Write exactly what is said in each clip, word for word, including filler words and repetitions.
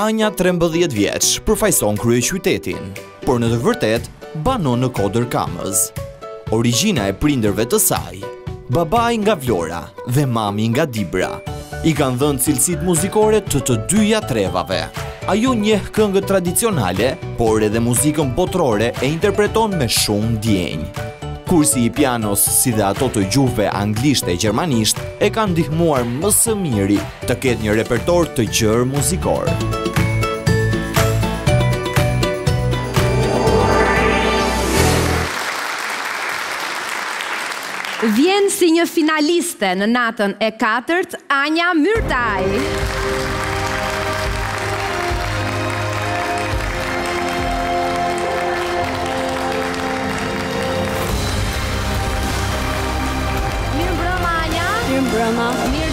Anja, trembëdhjetë vjeç, përfaqëson kryeqytetin, por në të vërtetë banon në Kodër Kamëz. Origjina e prindërve të saj, babai nga Vlora dhe mami nga Dibra, i kanë dhënë cilësitë muzikore të të dyja trevave. Ajo njeh këngët tradicionale, por edhe muzikën botrore e interpreton me shumë ndjenjë. Kursi i pianos, si dhe ato të gjuhëve anglisht e gjermanisht, e kanë ndihmuar më së miri të ketë një repertor të gjerë muzikor. Vjen si një finaliste në natën e katërt, Anja Myrtaj. Mirë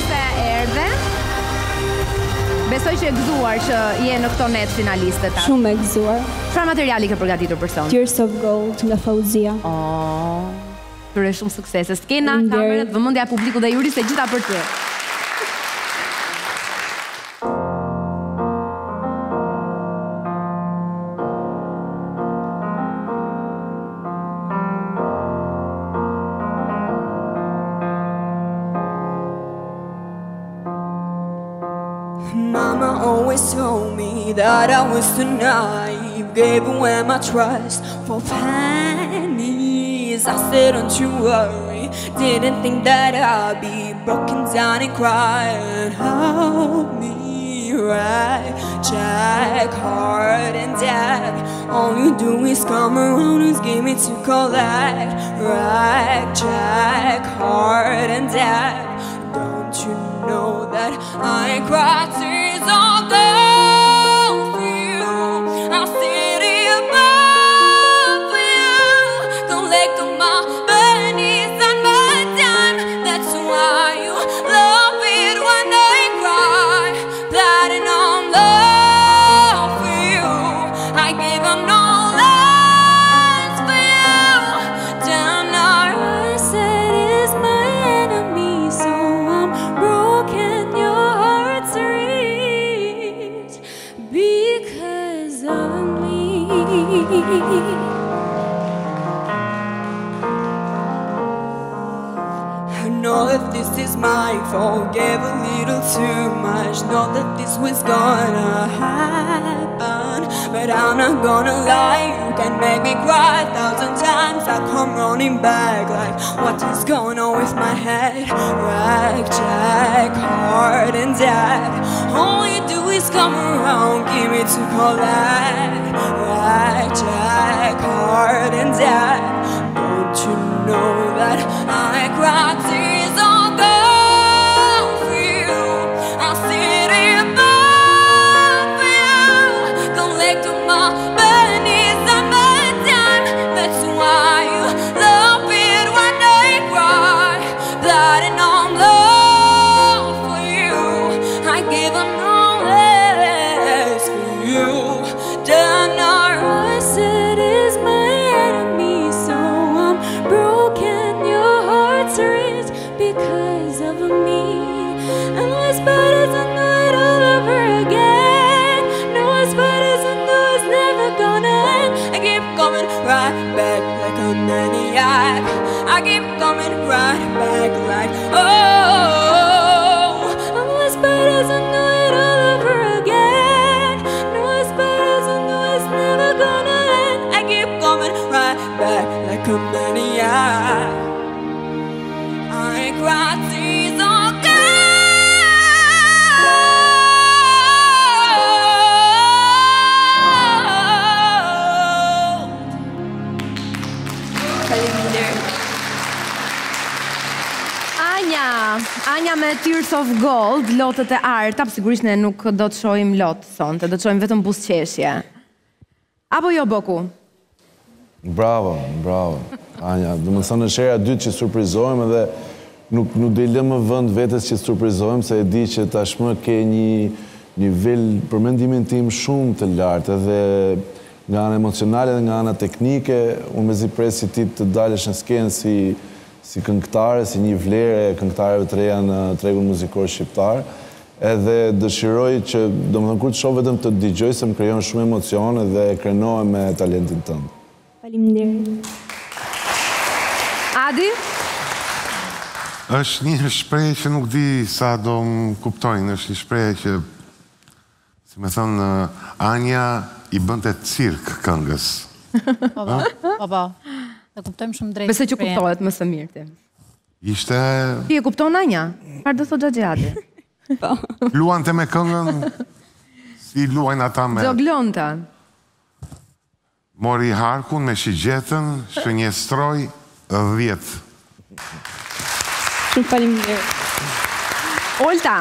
se erdhe. Besoj që e gëzuar që je në këto net finaliste ta. Shumë e gëzuar. Çfarë materiali ke përgatitur për sonë? Tears of Gold nga Fauzia. Oh, për e shumë suksese. Skena, kamerët, vëmendja e publikut dhe juri se gjitha për ty. Mama always told me that I was too naive, gave away my trust for pennies. I said, don't you worry, didn't think that I'd be broken down and crying. Help me, right, check hard and dead. All you do is come around and give me to collect. Right, check hard and dead. Don't you know that I cried tears of gold for you? I sit here above you, collecting my pennies and my dime. That's why you love it when I cry. Platinum love for you, I give them no lies for you. Down our eyes, it is my enemy, so. Because of me, I know that this is my fault, gave a little too much. Know that this was gonna happen, but I'm not gonna lie. You can make me cry a thousand times, I come running back like, what is going on with my head? Rack, jack, hard and dead. All you do is come around, give me to collect. Right, check, hard and dead. Don't you know that I cried tears of gold for you? I sit above for you, collecting my pennies and my dime. That's why you love it when I cry. Blood and all love. Because of me, and what's better than good all over again? No, what's better than good's never gonna end. I keep coming right back like a maniac. I keep coming right back like, oh. And what's better than good all over again? No, what's better than good's never gonna end. I keep coming right back like a maniac. I cried tears of gold. Anja, Anja me Tears of Gold, lotët e arta, sigurisht ne nuk do të shohim lot sonte, do të shohim vetëm buzëqeshje. Apo jo, Boku? Bravo, bravo. Anja, do më thonë shera e dytë që surprizohem edhe nuk nuk do i lëmë vend vetes që surprizohem, se e di që tashmë ke një nivel për mendimin tim shumë të lartë, edhe nga ana emocionale dhe nga ana teknike, unë mezi pres si ti të dalësh në skenë si si këngëtare, si një vlerë e këngëtarëve të reja në tregun muzikor shqiptar. edhe dëshiroj që, do më thënë, kur të shoh vetëm të dëgjoj se më krijon shumë emocione dhe krenohem me talentin tënd. Faleminderit. Adi? Është një shprehje që nuk di sa do më kuptojnë, është një shprehje që, si më thënë, Anja i bënte cirk këngës. Po po, po po. E kuptojmë shumë drejt. Besoj që kuptohet më së mirë ti. Ishte... Ti e kupton Anja? Çfarë do thotë Adi? Po. Luante me këngën, si luajnë ata me... Zoglonte. Mori harkun me shigjetën, shënjestroj dhjetë. Shumë faleminderit. Olta.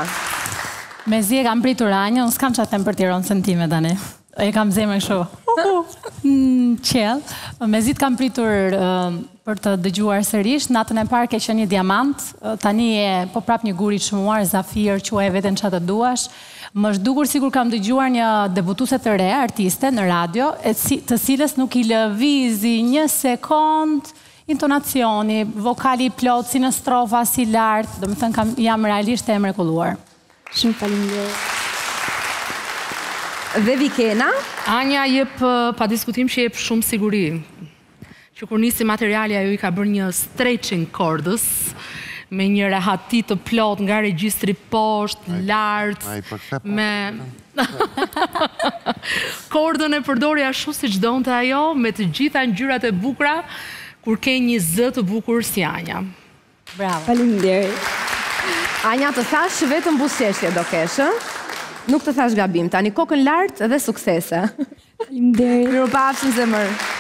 Mezi e kam pritur Anjën, s'kam çfarë them për Tiranë sentime tani. E kam zemrën kështu. Qell. Mezi të kam pritur për të dëgjuar sërish, natën e parë ke qenë një diamant, tani e po prap një gur i çmuar, zafir, quaj veten çfarë të duash. Më është dukur sikur kam dëgjuar një debutuse të re, artiste në radio, të cilës nuk i lëvizi një sekond intonacioni, vokali plot, si në strofa, si lart, do më thënë kam jam realisht e mrekulluar. Shumë faleminderit. Dhe Vikena? Anja jep pa diskutim që jep shumë siguri. Që kur nisi materiali ajo i ka bërë një stretching kordës, me një rehati të plot nga regjistri poshtë, lartë, me... Kordën e përdori ashtu si çdonte ajo, me të gjitha ngjyrat e bukura, kur ke një zë të bukur si Anja. Bravo. Faleminderit. Anja, të thash vetëm buzëqeshje do keshë, nuk të thash gabim, tani kokën lartë dhe suksese. Faleminderit. Mirupafshim zemër.